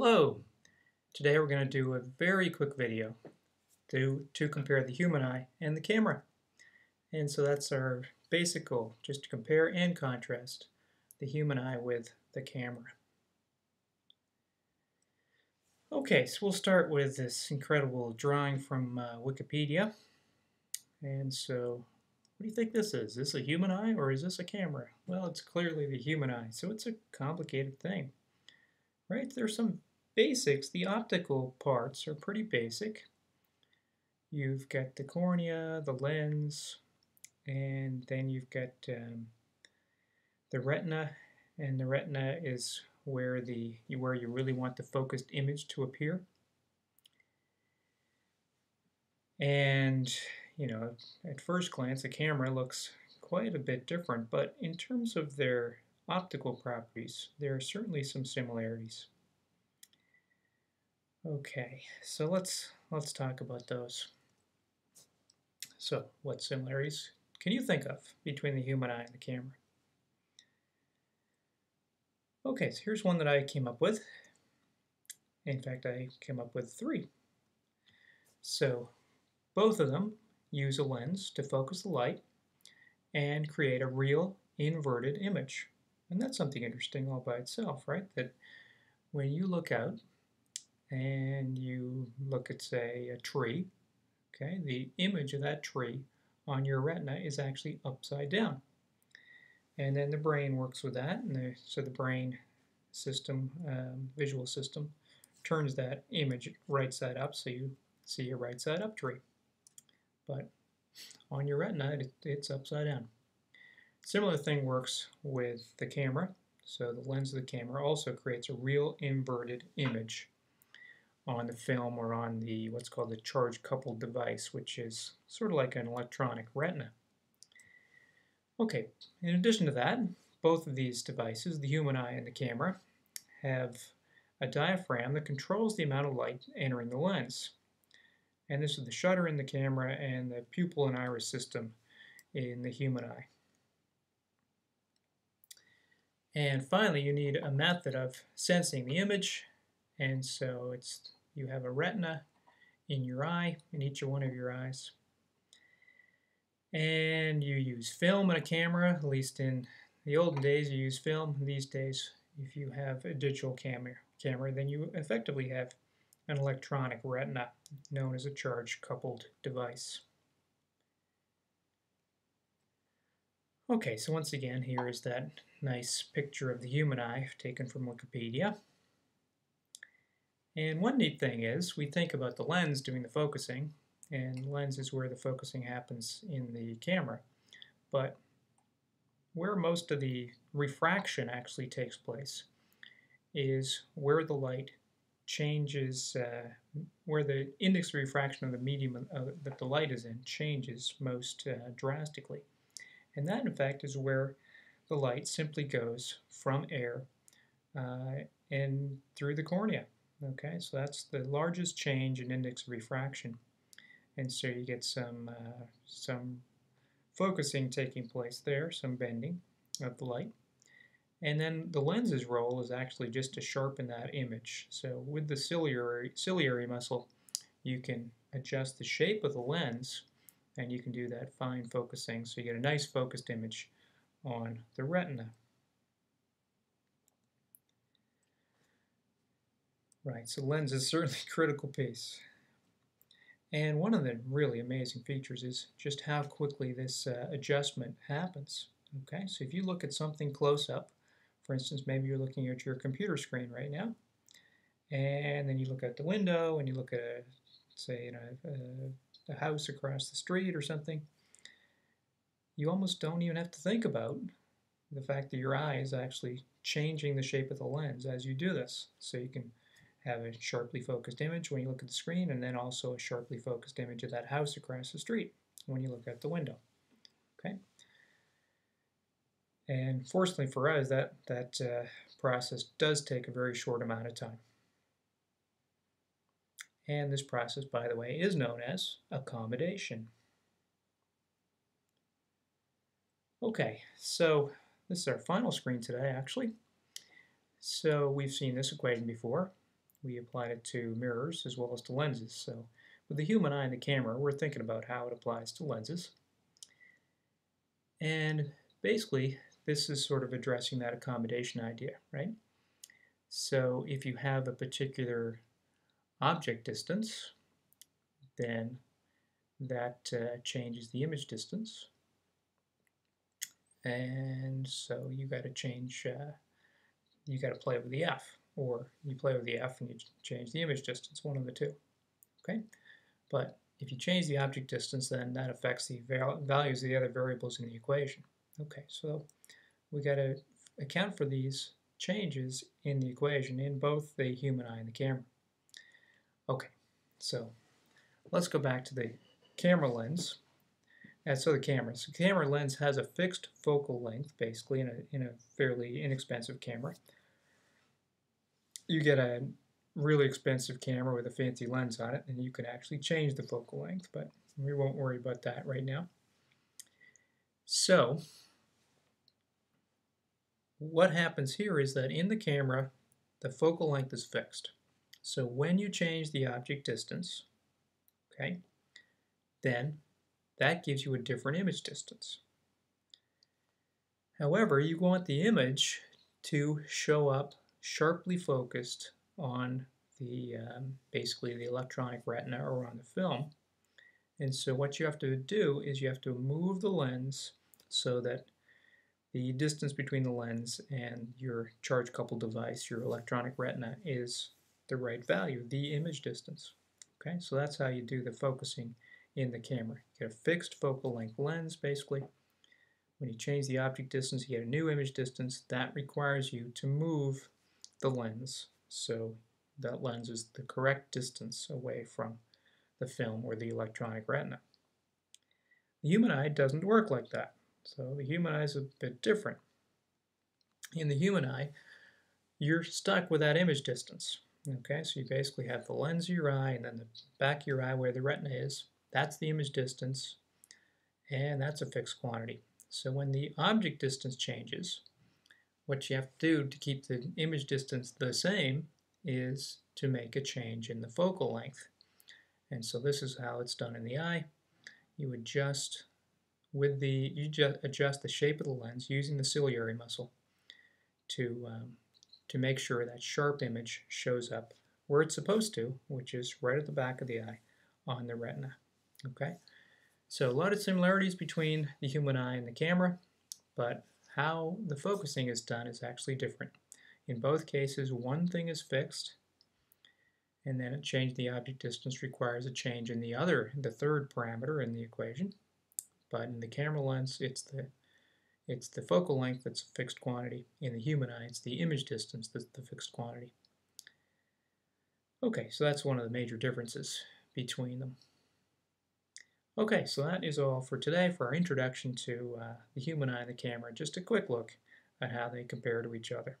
Hello! Today we're going to do a very quick video to compare the human eye and the camera. And so that's our basic goal, just to compare and contrast the human eye with the camera. Okay, so we'll start with this incredible drawing from Wikipedia. And so, what do you think this is? Is this a human eye or is this a camera? Well, it's clearly the human eye, so it's a complicated thing. Right, there's some basics. The optical parts are pretty basic. You've got the cornea, the lens, and then you've got the retina, and the retina is where you really want the focused image to appear. And you know, at first glance, the camera looks quite a bit different, but in terms of their optical properties, there are certainly some similarities. Okay, so let's talk about those. So, what similarities can you think of between the human eye and the camera? Okay, so here's one that I came up with. In fact, I came up with three. So, both of them use a lens to focus the light and create a real inverted image. And that's something interesting all by itself, right? That when you look out and you look at, say, a tree, okay, the image of that tree on your retina is actually upside down. And then the brain works with that, and so the brain system, visual system, turns that image right side up, so you see a right side up tree. But on your retina, it's upside down. Similar thing works with the camera, so the lens of the camera also creates a real inverted image on the film or on the what's called the charge-coupled device, which is sort of like an electronic retina. Okay, in addition to that, both of these devices, the human eye and the camera, have a diaphragm that controls the amount of light entering the lens. And this is the shutter in the camera and the pupil and iris system in the human eye. And finally, you need a method of sensing the image, and so you have a retina in your eye, in each one of your eyes, and you use film and a camera. At least in the olden days, you use film. These days, if you have a digital camera, then you effectively have an electronic retina, known as a charge-coupled device. Okay, so once again, here is that nice picture of the human eye taken from Wikipedia. And one neat thing is we think about the lens doing the focusing, and the lens is where the focusing happens in the camera. But where most of the refraction actually takes place is where the light changes, where the index of refraction of the medium that the light is in changes most drastically. And that, in fact, is where the light simply goes from air and through the cornea. Okay, so that's the largest change in index of refraction, and so you get some focusing taking place there, some bending of the light, and then the lens's role is actually just to sharpen that image. So with the ciliary muscle, you can adjust the shape of the lens, and you can do that fine focusing, so you get a nice focused image on the retina. Right, so lens is certainly a critical piece. And one of the really amazing features is just how quickly this adjustment happens. Okay, so if you look at something close up, for instance, maybe you're looking at your computer screen right now, and then you look out the window and you look at, say, a house across the street or something, you almost don't even have to think about the fact that your eye is actually changing the shape of the lens as you do this. So you can have a sharply focused image when you look at the screen, and then also a sharply focused image of that house across the street when you look out the window. Okay. And fortunately for us, that process does take a very short amount of time. And this process, by the way, is known as accommodation. Okay, so this is our final screen today, actually. So we've seen this equation before. We applied it to mirrors as well as to lenses. So with the human eye and the camera, we're thinking about how it applies to lenses. And basically, this is sort of addressing that accommodation idea, right? So if you have a particular object distance, then that changes the image distance. And so you got to change, you got to play with the F, or you play with the F and you change the image distance, one of the two, okay? But if you change the object distance, then that affects the values of the other variables in the equation. Okay, so we got to account for these changes in the equation in both the human eye and the camera. Okay, so let's go back to the camera lens. That's so the camera. So the camera lens has a fixed focal length, basically, in a fairly inexpensive camera. You get a really expensive camera with a fancy lens on it, and you can actually change the focal length, but we won't worry about that right now. So what happens here is that in the camera, the focal length is fixed. So when you change the object distance, okay, then that gives you a different image distance. However, you want the image to show up sharply focused on the basically the electronic retina or on the film. And so what you have to do is you have to move the lens so that the distance between the lens and your charge-coupled device, your electronic retina, is the right value, the image distance. Okay, so that's how you do the focusing in the camera. You get a fixed focal length lens, basically. When you change the object distance, you get a new image distance. That requires you to move the lens so that lens is the correct distance away from the film or the electronic retina. The human eye doesn't work like that. So the human eye is a bit different. In the human eye, you're stuck with that image distance. Okay, so you basically have the lens of your eye and then the back of your eye where the retina is. That's the image distance, and that's a fixed quantity. So when the object distance changes, what you have to do to keep the image distance the same is to make a change in the focal length. And so this is how it's done in the eye. You adjust with the, you just adjust the shape of the lens using the ciliary muscle to make sure that sharp image shows up where it's supposed to, which is right at the back of the eye on the retina. Okay, so a lot of similarities between the human eye and the camera, but how the focusing is done is actually different. In both cases, one thing is fixed, and then a change in the object distance requires a change in the other, the third parameter in the equation. But in the camera lens, it's the focal length that's a fixed quantity. In the human eye, it's the image distance that's the fixed quantity. Okay, so that's one of the major differences between them. Okay, so that is all for today for our introduction to the human eye and the camera. Just a quick look at how they compare to each other.